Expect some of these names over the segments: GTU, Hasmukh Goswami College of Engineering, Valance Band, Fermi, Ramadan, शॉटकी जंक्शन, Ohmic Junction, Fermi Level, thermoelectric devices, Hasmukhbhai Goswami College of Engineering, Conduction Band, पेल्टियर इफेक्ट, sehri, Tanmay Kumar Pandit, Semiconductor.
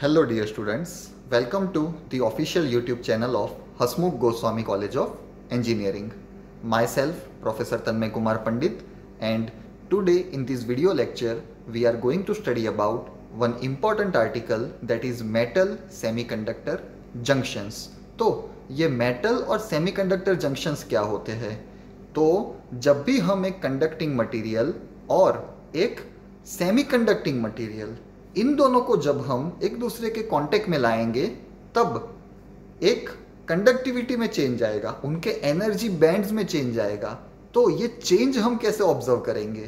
Hello dear students, welcome to the official YouTube channel of Hasmukh Goswami College of Engineering. Myself Professor Tanmay Kumar Pandit, and today in this video lecture we are going to study about one important article, that is metal semiconductor junctions. तो ये metal और semiconductor junctions क्या होते हैं? तो जब भी हम एक conducting material और एक semiconducting material, इन दोनों को जब हम एक दूसरे के कांटेक्ट में लाएंगे तब एक कंडक्टिविटी में चेंज आएगा, उनके एनर्जी बैंड्स में चेंज आएगा. तो ये चेंज हम कैसे ऑब्जर्व करेंगे?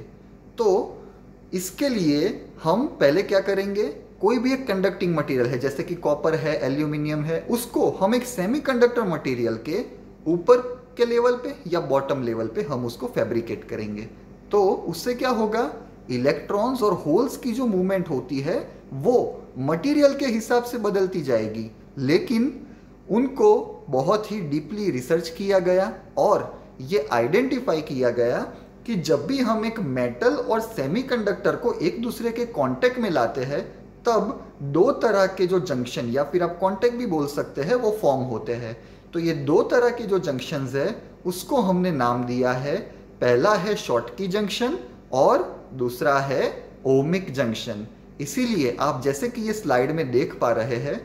तो इसके लिए हम पहले क्या करेंगे, कोई भी एक कंडक्टिंग मटेरियल है जैसे कि कॉपर है, एल्यूमिनियम है, उसको हम एक सेमीकंडक्टर मटेरियल के ऊपर के लेवल पे या बॉटम लेवल पे हम उसको फैब्रिकेट करेंगे. तो उससे क्या होगा, इलेक्ट्रॉन्स और होल्स की जो मूवमेंट होती है वो मटेरियल के हिसाब से बदलती जाएगी, लेकिन उनको बहुत ही डीपली रिसर्च किया गया और ये आइडेंटिफाई किया गया कि जब भी हम एक मेटल और सेमीकंडक्टर को एक दूसरे के कांटेक्ट में लाते हैं तब दो तरह के जो जंक्शन, या फिर आप कांटेक्ट भी बोल सकते हैं, वो फॉर्म होते हैं. तो ये दो तरह के जो जंक्शंस है उसको हमने नाम दिया है, पहला है शॉटकी जंक्शन और दूसरा है ओमिक जंक्शन. इसीलिए आप जैसे कि ये स्लाइड में देख पा रहे हैं,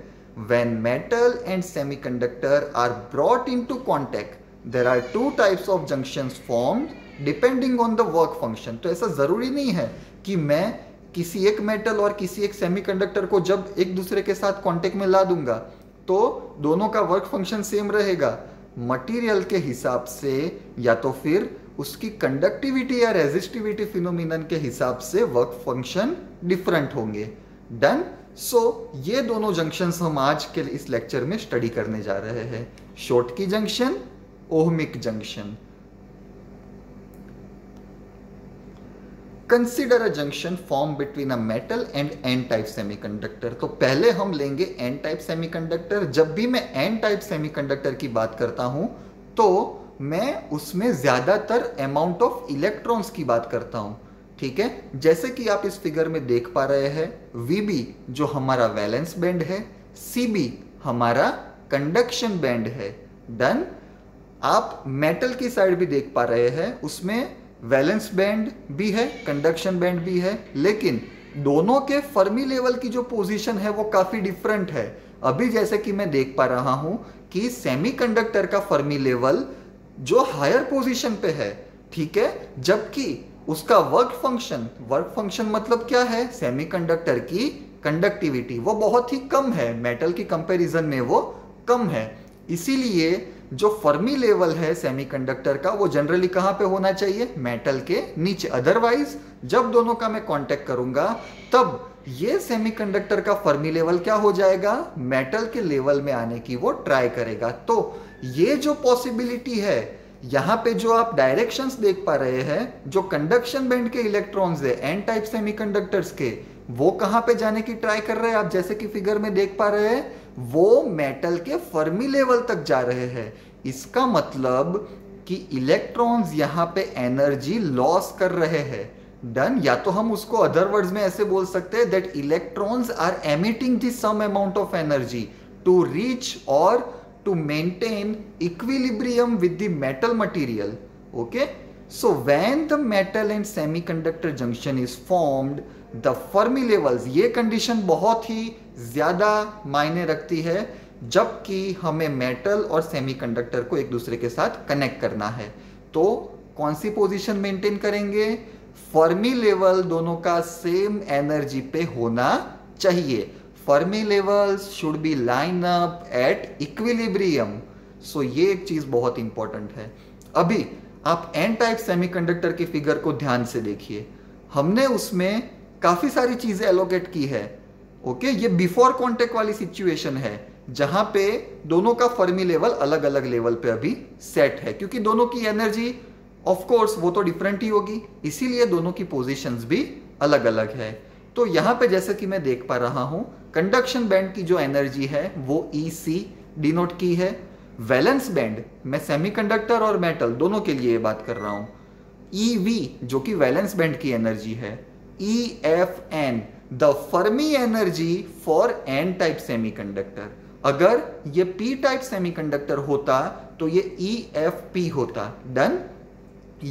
when metal and semiconductor are brought into contact, there are two types of junctions formed depending on the work function. तो ऐसा ज़रूरी नहीं है कि मैं किसी एक मेटल और किसी एक सेमीकंडक्टर को जब एक दूसरे के साथ कांटेक्ट में ला दूंगा तो दोनों का वर्क फंक्शन सेम रहेगा. मटेरियल के हिसाब से या तो फिर उसकी कंडक्टिविटी या रेजिस्टिविटी फिनोमिनन के हिसाब से वर्क फंक्शन डिफरेंट होंगे. डन. सो ये दोनों जंक्शंस हम आज के इस लेक्चर में स्टडी करने जा रहे हैं, शॉटकी जंक्शन, ohmic junction. Consider a junction form between a metal and N type semiconductor. तो पहले हम लेंगे एन टाइप सेमीकंडक्टर. जब भी मैं एन टाइप सेमीकंडक्टर की बात करता हूं तो मैं उसमें ज़्यादातर अमाउंट ऑफ इलेक्ट्रॉन्स की बात करता हूँ, ठीक है. जैसे कि आप इस फिगर में देख पा रहे हैं, VB जो हमारा वैलेंस बैंड है, CB हमारा कंडक्शन बैंड है. डन. आप मेटल की साइड भी देख पा रहे हैं, उसमें वैलेंस बैंड भी है, कंडक्शन बैंड भी है, लेकिन दोनों के फर्मी लेवल की जो पोजीशन है वो काफ़ी डिफरेंट है. अभी जैसे कि मैं देख पा रहा हूँ कि सेमीकंडक्टर का फर्मी लेवल जो हायर पोजीशन पे है, ठीक है, जबकि उसका वर्क फंक्शन मतलब क्या है, सेमीकंडक्टर की कंडक्टिविटी वो बहुत ही कम है, मेटल की कंपैरिजन में वो कम है. इसीलिए जो फर्मी लेवल है सेमीकंडक्टर का वो जनरली कहाँ पे होना चाहिए, मेटल के नीचे. अदरवाइज जब दोनों का मैं कांटेक्ट करूंगा तब ये सेमीकंडक्टर का फर्मी लेवल क्या हो जाएगा, मेटल के लेवल में आने की वो ट्राई करेगा. तो ये जो पॉसिबिलिटी है, यहाँ पे जो आप डायरेक्शंस देख पा रहे हैं, जो कंडक्शन बैंड के इलेक्ट्रॉन्स है एन टाइप सेमीकंडक्टर्स के, वो कहाँ पे जाने की ट्राई कर रहे हैं, आप जैसे कि फिगर में देख पा रहे हैं, वो मेटल के फर्मी लेवल तक जा रहे हैं. इसका मतलब कि इलेक्ट्रॉन्स यहाँ पे एनर्जी लॉस कर रहे हैं. डन. या तो हम उसको अदर वर्ड्स में ऐसे बोल सकते हैं that electrons are emitting the some amount of energy to reach और to maintain equilibrium with the metal material. Okay, so when the metal and semiconductor junction is formed, the Fermi levels, ये condition बहुत ही ज़्यादा मायने रखती है जबकि हमें metal और semiconductor को एक दूसरे के साथ connect करना है. तो कौन सी position maintain करेंगे, Fermi level दोनों का same energy पे होना चाहिए. Fermi levels should be line up at equilibrium. So ये एक चीज बहुत इंपॉर्टेंट है. अभी आप एन टाइप सेमीकंडक्टर की फिगर को ध्यान से देखिए, हमने उसमें काफी सारी चीजें एलोकेट की है. ओके, ये बिफोर कॉन्टेक्ट वाली सिचुएशन है जहां पे दोनों का फर्मी लेवल अलग अलग लेवल पे अभी सेट है, क्योंकि दोनों की एनर्जी ऑफ कोर्स वो तो डिफरेंट ही होगी, इसीलिए दोनों की पोजिशंस भी अलग अलग है. तो यहाँ पे जैसे कि मैं देख पा रहा हूँ, कंडक्शन बैंड की जो एनर्जी है वो EC डिनोट की है. वैलेंस बैंड, मैं सेमीकंडक्टर और मेटल दोनों के लिए बात कर रहा हूँ, EV जो कि वैलेंस बैंड की एनर्जी है, EFN the Fermi energy for N type semiconductor. अगर ये पी टाइप सेमीकंडक्टर होता तो ये ई एफ पी होता। डन।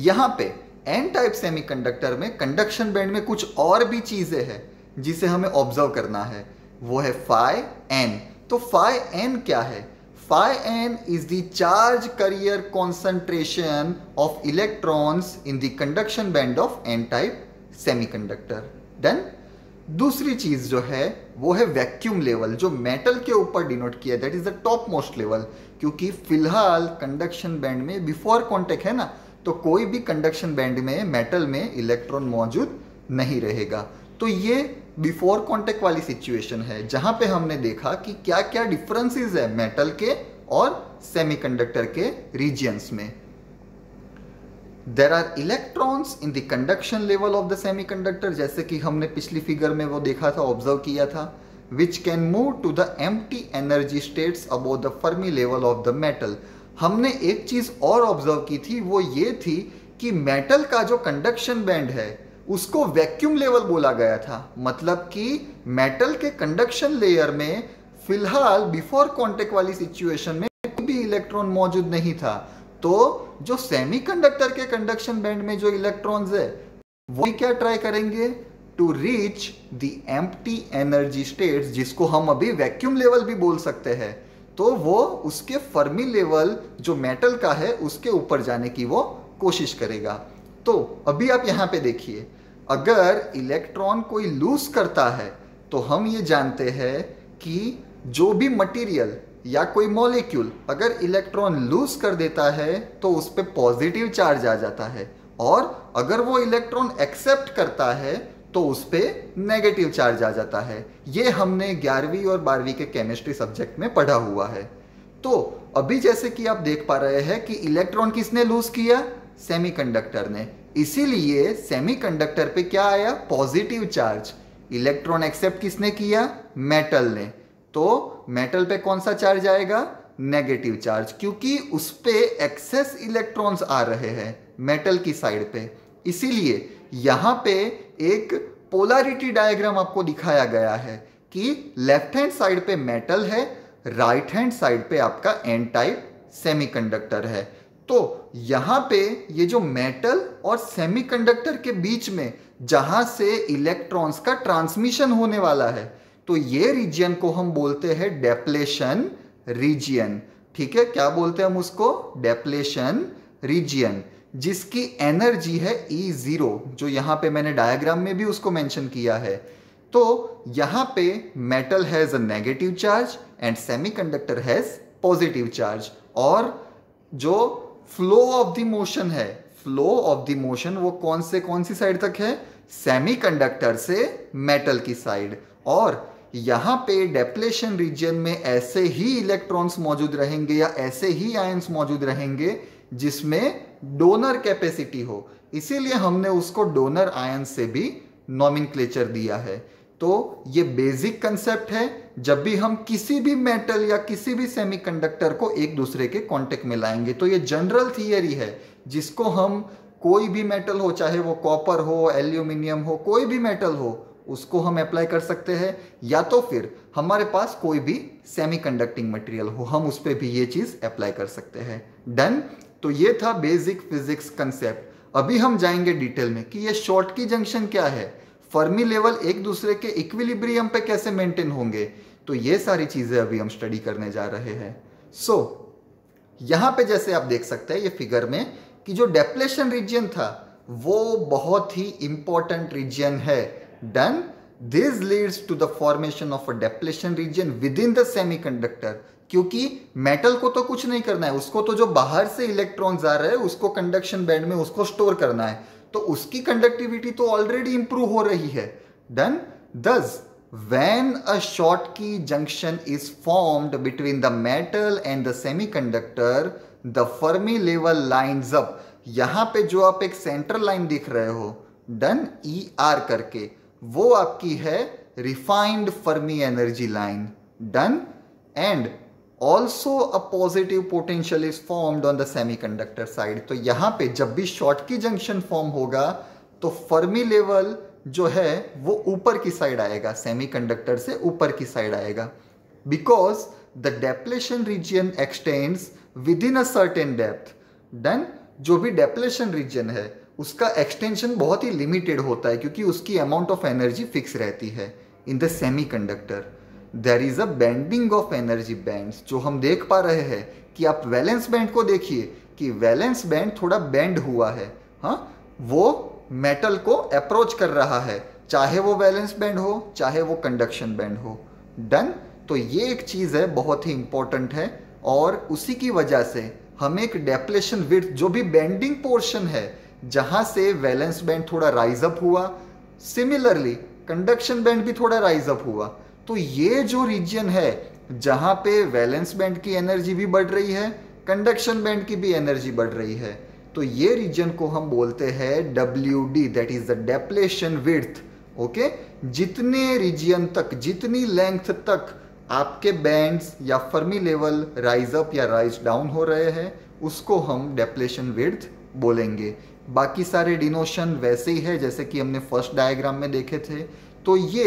यहां पे एन टाइप सेमीकंडक्टर में कंडक्शन बैंड में कुछ और भी चीजें हैं जिसे हमें ऑब्जर्व करना है, वो है फाई एन। तो फाई एन क्या है? Phi N is the charge carrier concentration of electrons in the conduction band of N type semiconductor. Done. दूसरी चीज जो है वो है वैक्यूम लेवल, जो मेटल के ऊपर डिनोट किया है, that is the top most level, क्योंकि फिलहाल कंडक्शन बैंड में बिफोर कॉन्टेक्ट है ना, तो कोई भी कंडक्शन बैंड में मेटल में इलेक्ट्रॉन मौजूद नहीं रहेगा। तो ये बिफोर कॉन्टेक्ट वाली सिचुएशन है जहां पे हमने देखा कि क्या क्या डिफरेंसेस है मेटल के और सेमीकंडक्टर के रीजियंस में। There are electrons in the conduction level of the semiconductor, जैसे कि हमने पिछली फिगर में वो देखा था, ऑब्जर्व किया था, which can move to the empty energy states above the Fermi level of the metal. हमने एक चीज और ऑब्जर्व की थी, वो ये थी कि मेटल का जो कंडक्शन बैंड है उसको वैक्यूम लेवल बोला गया था, मतलब कि मेटल के कंडक्शन लेयर में फिलहाल बिफोर कॉन्टेक्ट वाली सिचुएशन में कोई भी इलेक्ट्रॉन मौजूद नहीं था। तो जो सेमीकंडक्टर के कंडक्शन बैंड में जो इलेक्ट्रॉन्स है वो क्या ट्राई करेंगे? To reach the empty energy states, जिसको हम अभी वैक्यूम लेवल भी बोल सकते हैं। तो वो उसके फर्मी लेवल जो मेटल का है उसके ऊपर जाने की वो कोशिश करेगा। तो अभी आप यहाँ पे देखिए, अगर इलेक्ट्रॉन कोई लूज करता है तो हम ये जानते हैं कि जो भी मटेरियल या कोई मॉलिक्यूल अगर इलेक्ट्रॉन लूज कर देता है तो उस पर पॉजिटिव चार्ज आ जाता है, और अगर वो इलेक्ट्रॉन एक्सेप्ट करता है तो उस पर नेगेटिव चार्ज आ जाता है। ये हमने 11वीं और 12वीं के केमिस्ट्री सब्जेक्ट में पढ़ा हुआ है। तो अभी जैसे कि आप देख पा रहे हैं कि इलेक्ट्रॉन किसने लूज किया? सेमीकंडक्टर ने। इसीलिए सेमीकंडक्टर पे क्या आया? Positive charge. इलेक्ट्रॉन एक्सेप्ट किसने किया? मेटल ने। तो मेटल पे कौन सा चार्ज आएगा? नेगेटिव चार्ज, क्योंकि उस पे एक्सेस इलेक्ट्रॉन्स आ रहे हैं मेटल की साइड पे। इसीलिए यहाँ पे एक पोलैरिटी डायग्राम आपको दिखाया गया है कि लेफ्ट हैंड साइड पे मेटल है, राइट हैंड साइड पे आपका एन टाइप सेमीकंडक्टर है। तो यहाँ पे ये जो मेटल और सेमीकंडक्टर के बीच में जहाँ से इलेक्ट्रॉन्स का ट्रांसमिशन होने वाला है, तो ये रीजियन को हम बोलते हैं डेप्लेशन रीजियन। ठीक है, क्या बोलते हैं हम उसको? डेप्लेशन रीजियन, जिसकी एनर्जी है E0, जो यहाँ पे मैंने डायग्राम में भी उसको मेंशन किया है। तो यहाँ पे metal has a negative charge and semiconductor has positive charge, और जो फ्लो ऑफ द मोशन है, फ्लो ऑफ द मोशन वो कौन सी साइड तक है? सेमीकंडक्टर से मेटल की साइड। और यहाँ पे डेप्लेशन रीजन में ऐसे ही इलेक्ट्रॉन्स मौजूद रहेंगे या ऐसे ही आयंस मौजूद रहेंगे जिसमें डोनर कैपेसिटी हो, इसीलिए हमने उसको डोनर आयन से भी नॉमेनक्लेचर दिया है। तो ये बेसिक कंसेप्ट है, जब भी हम किसी भी मेटल या किसी भी सेमीकंडक्टर को एक दूसरे के कांटेक्ट में लाएंगे। तो ये जनरल थियरी है जिसको हम कोई भी मेटल हो, चाहे वो कॉपर हो, एल्यूमिनियम हो, कोई भी मेटल हो, उसको हम अप्लाई कर सकते हैं, या तो फिर हमारे पास कोई भी सेमीकंडक्टिंग मटेरियल हो, हम उस पर भी ये चीज़ अप्लाई कर सकते हैं। डन। तो ये था बेसिक फिजिक्स कंसेप्ट। अभी हम जाएंगे डिटेल में कि ये शॉटकी जंक्शन क्या है, फर्मी लेवल एक दूसरे के इक्विलिब्रियम पे कैसे मेंटेन होंगे, तो ये सारी चीजें अभी हम स्टडी करने जा रहे हैं। सो यहाँ पे जैसे आप देख सकते हैं ये फिगर में कि जो डेप्लेशन रीजन था वो बहुत ही इंपॉर्टेंट रीजन है। Done. This leads to the formation of a depletion region within the semiconductor, क्योंकि मेटल को तो कुछ नहीं करना है, उसको तो जो बाहर से इलेक्ट्रॉन्स आ रहे हैं उसको कंडक्शन बैंड में उसको स्टोर करना है, तो उसकी कंडक्टिविटी तो ऑलरेडी इंप्रूव हो रही है। Done. Thus when a शॉटकी जंक्शन is formed between the metal and the semiconductor the Fermi level lines up. यहां पे जो आप एक सेंट्रल लाइन दिख रहे हो, डन, ER करके, वो आपकी है refined Fermi energy line. Done. And also a positive potential is formed on the semiconductor side. तो यहाँ पे जब भी शॉटकी जंक्शन फॉर्म होगा तो फर्मी लेवल जो है वो ऊपर की साइड आएगा, सेमीकंडक्टर से ऊपर की साइड आएगा, because the depletion region extends within a certain depth. Then जो भी डेप्लेशन रीजन है उसका एक्सटेंशन बहुत ही लिमिटेड होता है क्योंकि उसकी अमाउंट ऑफ एनर्जी फिक्स रहती है। In the semiconductor there is a bending of energy bands, जो हम देख पा रहे हैं कि आप वैलेंस बैंड को देखिए कि वैलेंस बैंड थोड़ा बेंड हुआ है, हाँ, वो मेटल को अप्रोच कर रहा है, चाहे वो वैलेंस बैंड हो चाहे वो कंडक्शन बैंड हो। डन। तो ये एक चीज़ है बहुत ही इंपॉर्टेंट है, और उसी की वजह से हमें एक डेप्लेशन विड्थ जो भी बेंडिंग पोर्शन है जहाँ से वैलेंस बैंड थोड़ा राइज अप हुआ, सिमिलरली कंडक्शन बैंड भी थोड़ा राइज अप हुआ, तो ये जो रीजन है जहाँ पे वैलेंस बैंड की एनर्जी भी बढ़ रही है कंडक्शन बैंड की भी एनर्जी बढ़ रही है, तो ये रीजन को हम बोलते हैं WD, that is the depletion width. Okay, जितने रीजन तक, जितनी लेंथ तक आपके बैंड्स या फर्मी लेवल राइज अप या राइज डाउन हो रहे हैं उसको हम डेप्लेशन विड्थ बोलेंगे। बाकी सारे डिनोशन वैसे ही है जैसे कि हमने फर्स्ट डायग्राम में देखे थे। तो ये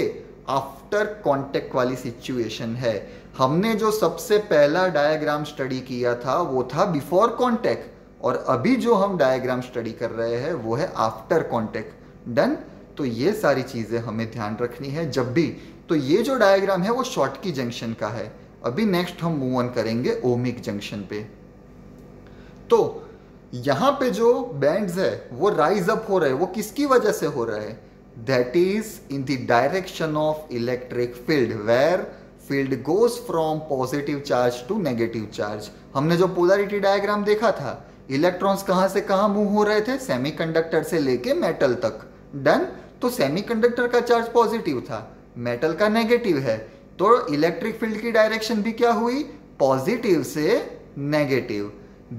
आफ्टर कॉन्टेक्ट वाली सिचुएशन है। हमने जो सबसे पहला डायग्राम स्टडी किया था वो था बिफोर कॉन्टेक्ट, और अभी जो हम डायग्राम स्टडी कर रहे हैं वो है आफ्टर कॉन्टेक्ट। डन। तो ये सारी चीज़ें हमें ध्यान रखनी है जब भी। तो ये जो डायग्राम है वो शॉटकी जंक्शन का है। अभी नेक्स्ट हम मूव ऑन करेंगे ओमिक जंक्शन पे। तो यहाँ पे जो बैंड्स है वो राइज अप हो रहे हैं, वो किसकी वजह से हो रहे हैं? That is in the direction of electric field, where field goes from positive charge to negative charge. हमने जो पोलरिटी डायग्राम देखा था, इलेक्ट्रॉन्स कहाँ से कहाँ मूव हो रहे थे? सेमीकंडक्टर से लेके मेटल तक। डन। तो सेमीकंडक्टर का चार्ज पॉजिटिव था, मेटल का नेगेटिव है, तो इलेक्ट्रिक फील्ड की डायरेक्शन भी क्या हुई? पॉजिटिव से negative.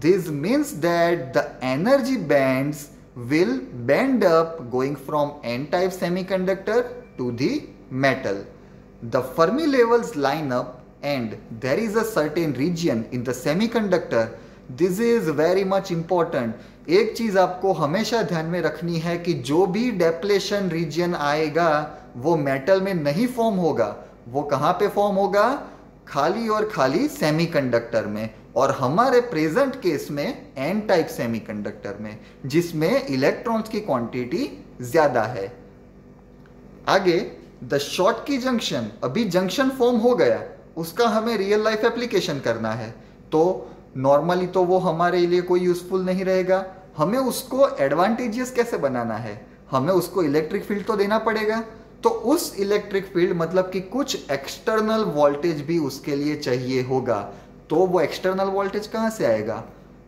This means that the energy bands will bend up going from N type semiconductor to the metal. The Fermi levels line up and there is a certain region in the semiconductor. This is very much important. एक चीज आपको हमेशा ध्यान में रखनी है कि जो भी डेप्लेशन रीजन आएगा वो मेटल में नहीं फॉर्म होगा, वो कहाँ पे फॉर्म होगा? खाली और खाली सेमीकंडक्टर में, और हमारे प्रेजेंट केस में एन टाइप सेमीकंडक्टर में जिसमें इलेक्ट्रॉन्स की क्वांटिटी ज्यादा है। आगे द शॉटकी जंक्शन, अभी जंक्शन फॉर्म हो गया, उसका हमें रियल लाइफ एप्लीकेशन करना है, तो नॉर्मली तो वो हमारे लिए कोई यूजफुल नहीं रहेगा। हमें उसको एडवांटेजियस कैसे बनाना है? हमें उसको इलेक्ट्रिक फील्ड तो देना पड़ेगा, तो उस इलेक्ट्रिक फील्ड मतलब कि कुछ एक्सटर्नल वोल्टेज भी उसके लिए चाहिए होगा। तो वो एक्सटर्नल वोल्टेज कहाँ से आएगा?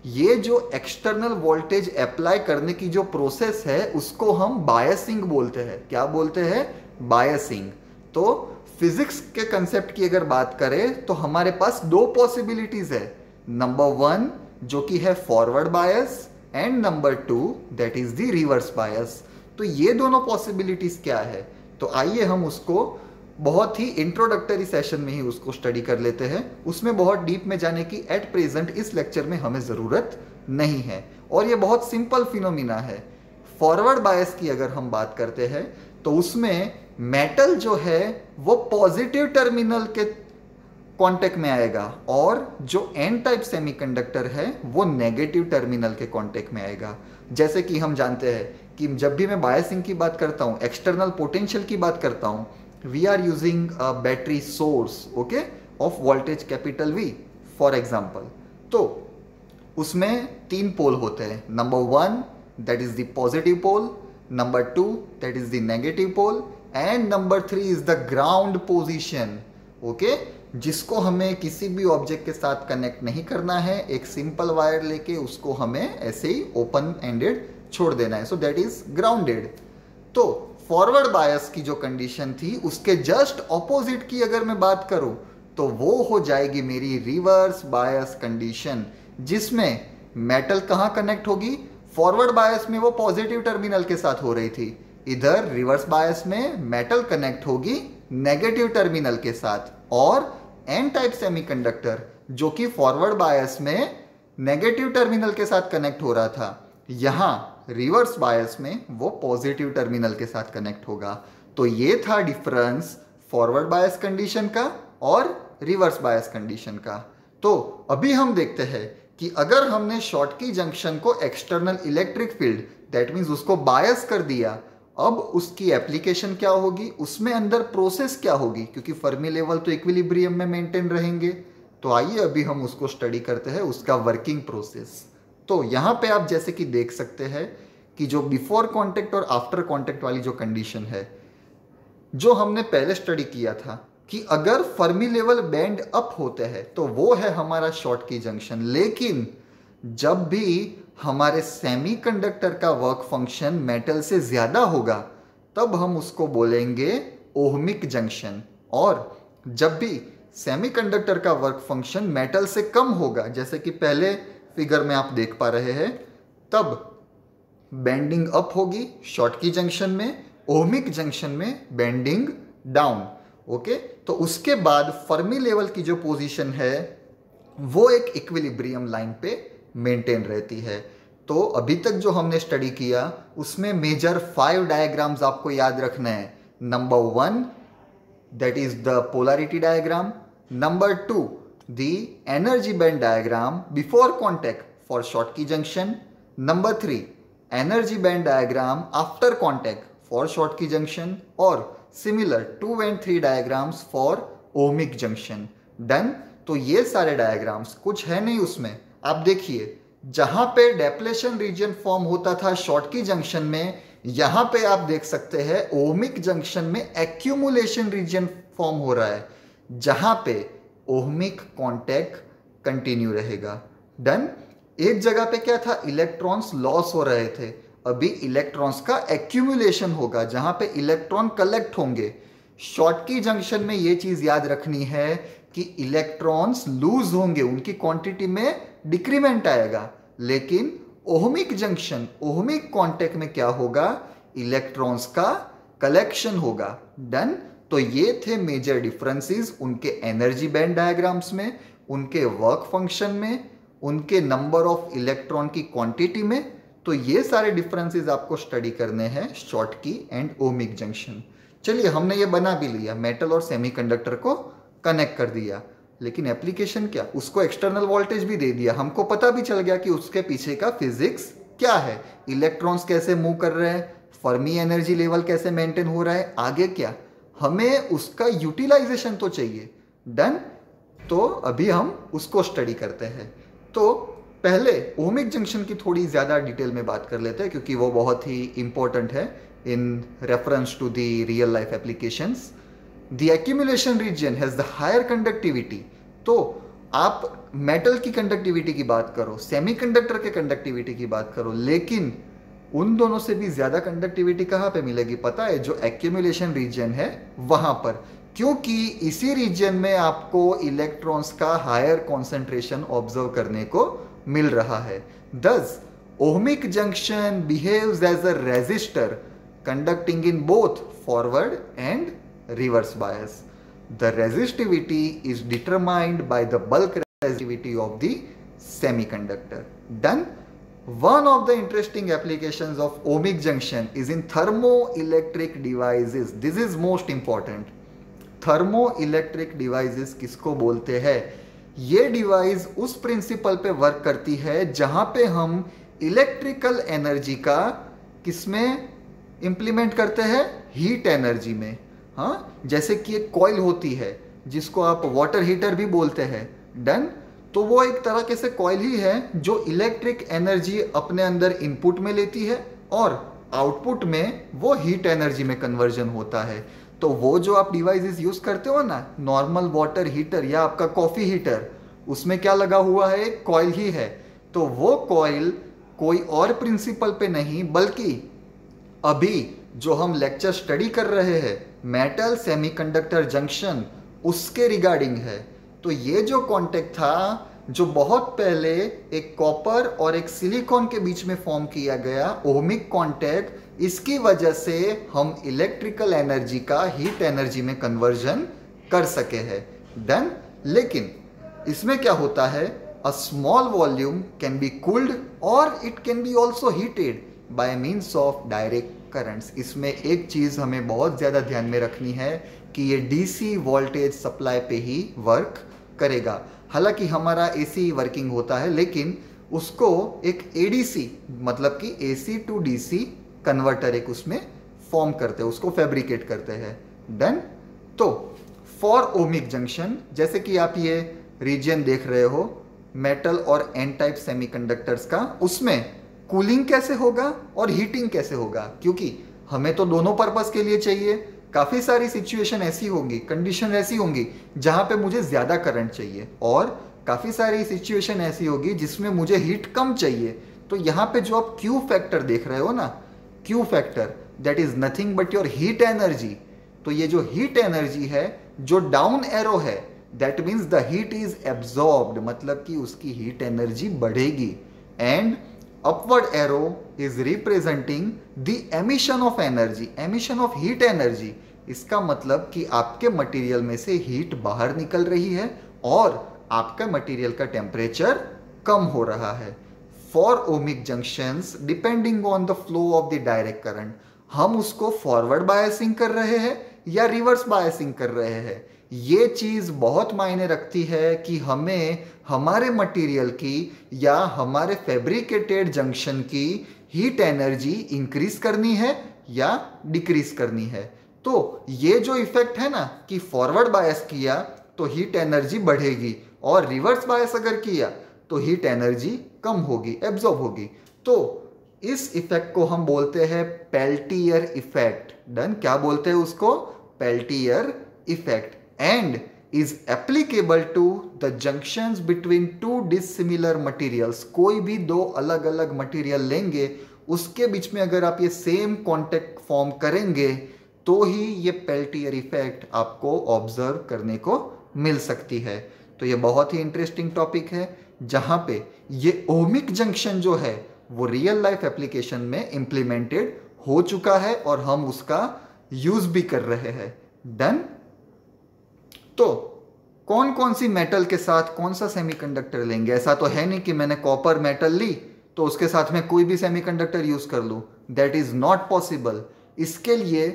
ये जो एक्सटर्नल वोल्टेज अप्लाई करने की जो प्रोसेस है उसको हम बायसिंग बोलते हैं। क्या बोलते हैं? बायसिंग। तो फिजिक्स के कंसेप्ट की अगर बात करें तो हमारे पास दो पॉसिबिलिटीज है, नंबर वन जो कि है forward bias and number two that is the reverse bias. तो ये दोनों पॉसिबिलिटीज क्या है, तो आइए हम उसको बहुत ही इंट्रोडक्टरी सेशन में ही उसको स्टडी कर लेते हैं। उसमें बहुत डीप में जाने की एट प्रेजेंट इस लेक्चर में हमें ज़रूरत नहीं है, और ये बहुत सिंपल फिनोमिना है। फॉरवर्ड बायस की अगर हम बात करते हैं तो उसमें मेटल जो है वो पॉजिटिव टर्मिनल के कांटेक्ट में आएगा, और जो एन टाइप सेमीकंडक्टर है वो नेगेटिव टर्मिनल के कांटेक्ट में आएगा। जैसे कि हम जानते हैं कि जब भी मैं बायसिंग की बात करता हूँ, एक्सटर्नल पोटेंशियल की बात करता हूँ, we are using a battery source, okay, of voltage capital V for example. तो उसमें तीन पोल होते हैं, number one that is the positive pole, number two that is the negative pole, and number three is the ground position, okay, जिसको हमें किसी भी object के साथ कनेक्ट नहीं करना है, एक सिंपल वायर लेके उसको हमें ऐसे ही ओपन एंडेड छोड़ देना है, सो दैट इज ग्राउंडेड। तो फॉरवर्ड बायस की जो कंडीशन थी उसके जस्ट ऑपोजिट की अगर मैं बात करूं तो वो हो जाएगी मेरी रिवर्स बायस कंडीशन, जिसमें मेटल कहाँ कनेक्ट होगी? फॉरवर्ड बायस में वो पॉजिटिव टर्मिनल के साथ हो रही थी, इधर रिवर्स बायस में मेटल कनेक्ट होगी नेगेटिव टर्मिनल के साथ, और एन टाइप सेमीकंडक्टर जो कि फॉरवर्ड बायस में नेगेटिव टर्मिनल के साथ कनेक्ट हो रहा था, यहाँ रिवर्स बायस में वो पॉजिटिव टर्मिनल के साथ कनेक्ट होगा। तो ये था डिफरेंस फॉरवर्ड बायस कंडीशन का और रिवर्स बायस कंडीशन का। तो अभी हम देखते हैं कि अगर हमने शॉटकी जंक्शन को external electric field that means उसको बायस कर दिया, अब उसकी एप्लीकेशन क्या होगी, उसमें अंदर प्रोसेस क्या होगी, क्योंकि फर्मी लेवल तो इक्विलिब्रियम में मेंटेन रहेंगे। तो आइए अभी हम उसको स्टडी करते हैं, उसका वर्किंग प्रोसेस। तो यहाँ पे आप जैसे कि देख सकते हैं कि जो बिफोर कॉन्टेक्ट और आफ्टर कॉन्टेक्ट वाली जो कंडीशन है, जो हमने पहले स्टडी किया था कि अगर फर्मी लेवल बैंड अप होते हैं तो वो है हमारा शॉटकी जंक्शन। लेकिन जब भी हमारे सेमीकंडक्टर का वर्क फंक्शन मेटल से ज़्यादा होगा तब हम उसको बोलेंगे ओहमिक जंक्शन, और जब भी सेमीकंडक्टर का वर्क फंक्शन मेटल से कम होगा जैसे कि पहले फिगर में आप देख पा रहे हैं, तब बेंडिंग अप होगी शॉटकी जंक्शन में, ओहमिक जंक्शन में बेंडिंग डाउन। ओके तो उसके बाद फर्मी लेवल की जो पोजीशन है वो एक इक्विलिब्रियम लाइन पे मेंटेन रहती है। तो अभी तक जो हमने स्टडी किया उसमें मेजर 5 डायग्राम्स आपको याद रखना है। Number 1 that is the polarity diagram, number 2 the energy band diagram before contact for शॉटकी जंक्शन, number 3 energy band diagram after contact for शॉटकी जंक्शन, और similar 2 and 3 diagrams for ohmic junction. Done. तो ये सारे diagrams, कुछ है नहीं उसमें। आप देखिए जहाँ पे डेप्लेशन रीजन फॉर्म होता था शॉटकी जंक्शन में, यहाँ पे आप देख सकते हैं ओमिक जंक्शन में एक्यूमुलेशन रीजन फॉर्म हो रहा है जहाँ पे ओमिक कॉन्टैक्ट कंटिन्यू रहेगा। डन। एक जगह पे क्या था, इलेक्ट्रॉन्स लॉस हो रहे थे, अभी इलेक्ट्रॉन्स का एक्यूमुलेशन होगा जहां पे इलेक्ट्रॉन कलेक्ट होंगे। शॉटकी जंक्शन में ये चीज याद रखनी है कि इलेक्ट्रॉन्स लूज होंगे, उनकी क्वांटिटी में डिक्रीमेंट आएगा। लेकिन ओहमिक जंक्शन, ओहमिक कांटेक्ट में क्या होगा, इलेक्ट्रॉन्स का कलेक्शन होगा। डन। तो ये थे मेजर डिफरेंसेस उनके एनर्जी बैंड डायग्राम्स में, उनके वर्क फंक्शन में, उनके नंबर ऑफ इलेक्ट्रॉन की क्वांटिटी में। तो ये सारे डिफरेंसेस आपको स्टडी करने हैं शॉटकी एंड ओमिक जंक्शन। चलिए हमने ये बना भी लिया, मेटल और सेमीकंडक्टर को कनेक्ट कर दिया, लेकिन एप्लीकेशन क्या, उसको एक्सटर्नल वोल्टेज भी दे दिया, हमको पता भी चल गया कि उसके पीछे का फिजिक्स क्या है, इलेक्ट्रॉन्स कैसे मूव कर रहे हैं, फर्मी एनर्जी लेवल कैसे मेंटेन हो रहा है, आगे क्या, हमें उसका यूटिलाइजेशन तो चाहिए। डन। तो अभी हम उसको स्टडी करते हैं। तो पहले ओमिक जंक्शन की थोड़ी ज़्यादा डिटेल में बात कर लेते हैं क्योंकि वो बहुत ही इम्पोर्टेंट है in reference to the real life applications. The accumulation region has the higher conductivity. तो आप मेटल की कंडक्टिविटी की बात करो, सेमीकंडक्टर के कंडक्टिविटी की बात करो, लेकिन उन दोनों से भी ज़्यादा कंडक्टिविटी कहाँ पे मिलेगी, पता है, जो एक्यूमुलेशन रीजन है वहाँ पर, क्योंकि इसी रीजन में आपको इलेक्ट्रॉन्स का हायर कॉन्सेंट्रेशन ऑब्जर्व करने को मिल रहा है। Thus, ohmic junction behaves as a resistor, conducting in both forward and reverse bias. The resistivity is determined by the bulk resistivity of the semiconductor. Done. One of the interesting applications of ohmic junction is in thermoelectric devices. This is most important. Thermoelectric devices किसको बोलते हैं? ये device उस principal पे work करती है जहाँ पे हम इलेक्ट्रिकल एनर्जी का किसमें इम्प्लीमेंट करते हैं, हीट एनर्जी में। हाँ, जैसे कि एक कॉइल होती है जिसको आप वाटर हीटर भी बोलते हैं। डन। तो वो एक तरह के से कॉइल ही है जो इलेक्ट्रिक एनर्जी अपने अंदर इनपुट में लेती है और आउटपुट में वो हीट एनर्जी में कन्वर्जन होता है। तो वो जो आप डिवाइसेस यूज़ करते हो ना, नॉर्मल वाटर हीटर या आपका कॉफ़ी हीटर, उसमें क्या लगा हुआ है, कॉइल ही है। तो वो कॉइल कोई और प्रिंसिपल पे नहीं, बल्कि अभी जो हम लेक्चर स्टडी कर रहे हैं मेटल सेमीकंडक्टर जंक्शन, उसके रिगार्डिंग है। तो ये जो कॉन्टेक्ट था जो बहुत पहले एक कॉपर और एक सिलिकॉन के बीच में फॉर्म किया गया ओहमिक कॉन्टैक्ट, इसकी वजह से हम इलेक्ट्रिकल एनर्जी का हीट एनर्जी में कन्वर्जन कर सके हैं। डन। लेकिन इसमें क्या होता है, a small volume can be cooled और it can be also heated. By means of direct currents. इसमें एक चीज़ हमें बहुत ज़्यादा ध्यान में रखनी है कि ये डीसी वोल्टेज सप्लाई पे ही वर्क करेगा। हालांकि हमारा एसी वर्किंग होता है लेकिन उसको एक एडीसी मतलब कि एसी टू डीसी कन्वर्टर एक उसमें फॉर्म करते हैं, उसको फैब्रिकेट करते हैं। डन। तो फॉर ओमिक जंक्शन जैसे कि आप ये रीजन देख रहे हो मेटल और एन टाइप सेमीकंडक्टर्स का, उसमें कूलिंग कैसे होगा और हीटिंग कैसे होगा, क्योंकि हमें तो दोनों पर्पस के लिए चाहिए। काफ़ी सारी सिचुएशन ऐसी होंगी, कंडीशन ऐसी होंगी जहाँ पे मुझे ज़्यादा करंट चाहिए और काफ़ी सारी सिचुएशन ऐसी होगी जिसमें मुझे हीट कम चाहिए। तो यहाँ पे जो आप क्यू फैक्टर देख रहे हो ना, Q factor that is nothing but your heat energy. तो ये जो हीट एनर्जी है जो डाउन एरो है that means the heat is absorbed, मतलब कि उसकी हीट एनर्जी बढ़ेगी। And upward arrow is representing the emission of energy, emission of heat energy। इसका मतलब कि आपके मटेरियल में से हीट बाहर निकल रही है और आपका मटेरियल का टेम्परेचर कम हो रहा है। For ohmic junctions depending on the flow of the direct current, हम उसको फॉरवर्ड बायसिंग कर रहे हैं या रिवर्स बायसिंग कर रहे हैं। ये चीज़ बहुत मायने रखती है कि हमें हमारे मटेरियल की या हमारे फैब्रिकेटेड जंक्शन की हीट एनर्जी इंक्रीज करनी है या डिक्रीज करनी है। तो ये जो इफेक्ट है ना कि फॉरवर्ड बायस किया तो हीट एनर्जी बढ़ेगी और रिवर्स बायस अगर किया तो हीट एनर्जी कम होगी, एब्जॉर्ब होगी। तो इस इफेक्ट को हम बोलते हैं पेल्टियर इफेक्ट। डन। क्या बोलते हैं उसको? पेल्टियर इफेक्ट। and is applicable to the junctions between two dissimilar materials। कोई भी दो अलग अलग मटेरियल लेंगे उसके बीच में अगर आप ये सेम कॉन्टेक्ट फॉर्म करेंगे तो ही ये पेल्टियर इफेक्ट आपको ऑब्जर्व करने को मिल सकती है। तो ये बहुत ही इंटरेस्टिंग टॉपिक है जहाँ पे ये ओमिक जंक्शन जो है वो रियल लाइफ एप्लीकेशन में इम्प्लीमेंटेड हो चुका है और हम उसका यूज़ भी कर रहे हैं। डन। तो कौन कौन सी मेटल के साथ कौन सा सेमीकंडक्टर लेंगे? ऐसा तो है नहीं कि मैंने कॉपर मेटल ली तो उसके साथ मैं कोई भी सेमीकंडक्टर यूज़ कर लूँ, दैट इज़ नॉट पॉसिबल। इसके लिए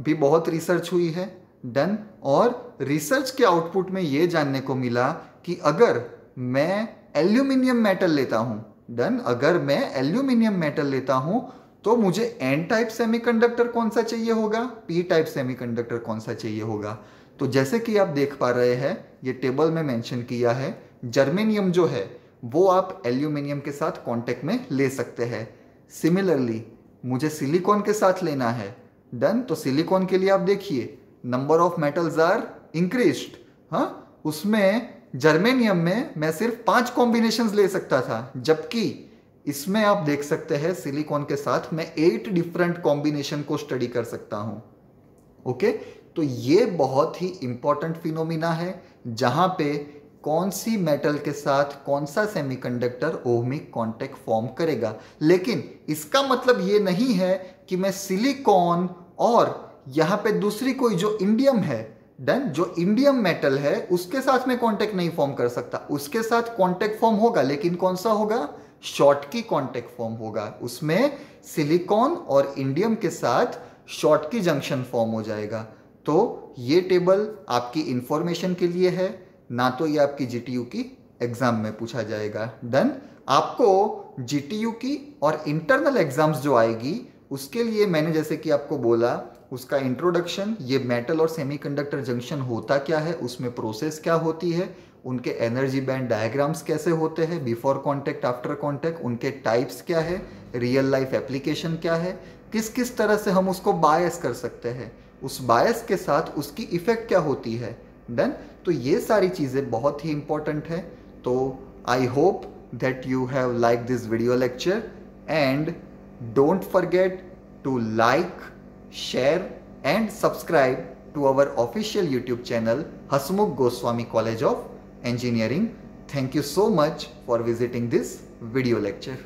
भी बहुत रिसर्च हुई है। डन। और रिसर्च के आउटपुट में ये जानने को मिला कि अगर मैं एल्यूमिनियम मेटल लेता हूँ, डन, अगर मैं एल्यूमिनियम मेटल लेता हूँ तो मुझे एन टाइप सेमीकंडक्टर कौन सा चाहिए होगा, पी टाइप सेमीकंडक्टर कौन सा चाहिए होगा। तो जैसे कि आप देख पा रहे हैं ये टेबल में मेंशन किया है, जर्मेनियम जो है वो आप एल्यूमिनियम के साथ कांटेक्ट में ले सकते हैं। सिमिलरली मुझे सिलिकॉन के साथ लेना है। डन। तो सिलिकॉन के लिए आप देखिए number of metals are increased. हाँ, उसमें जर्मेनियम में मैं सिर्फ 5 कॉम्बिनेशंस ले सकता था, जबकि इसमें आप देख सकते हैं सिलिकॉन के साथ मैं 8 डिफरेंट कॉम्बिनेशन को स्टडी कर सकता हूँ। ओके। तो ये बहुत ही इम्पॉर्टेंट फिनोमिना है जहाँ पे कौन सी मेटल के साथ कौन सा सेमीकंडक्टर ओहमिक कांटेक्ट फॉर्म करेगा। लेकिन इसका मतलब ये नहीं है कि मैं सिलिकॉन और यहाँ पे दूसरी कोई जो इंडियम है, डन, जो इंडियम मेटल है उसके साथ मैं कांटेक्ट नहीं फॉर्म कर सकता। उसके साथ कांटेक्ट फॉर्म होगा लेकिन कौन सा होगा? शॉटकी कांटेक्ट फॉर्म होगा। उसमें सिलिकॉन और इंडियम के साथ शॉटकी जंक्शन फॉर्म हो जाएगा। तो ये टेबल आपकी इंफॉर्मेशन के लिए है, ना तो ये आपकी जीटीयू की एग्ज़ाम में पूछा जाएगा। डन। आपको जीटीयू की और इंटरनल एग्ज़ाम्स जो आएगी उसके लिए मैंने जैसे कि आपको बोला उसका इंट्रोडक्शन, ये मेटल और सेमीकंडक्टर जंक्शन होता क्या है, उसमें प्रोसेस क्या होती है, उनके एनर्जी बैंड डायग्राम्स कैसे होते हैं, बिफोर कॉन्टैक्ट आफ्टर कॉन्टैक्ट, उनके टाइप्स क्या है, रियल लाइफ एप्लीकेशन क्या है, किस किस तरह से हम उसको बायस कर सकते हैं, उस बायस के साथ उसकी इफ़ेक्ट क्या होती है। डन। तो ये सारी चीज़ें बहुत ही इम्पॉर्टेंट है। तो I hope that you have like this video lecture and don't forget to like, share and subscribe to our official YouTube channel Hasmukh Goswami College of Engineering. Thank you so much for visiting this video lecture.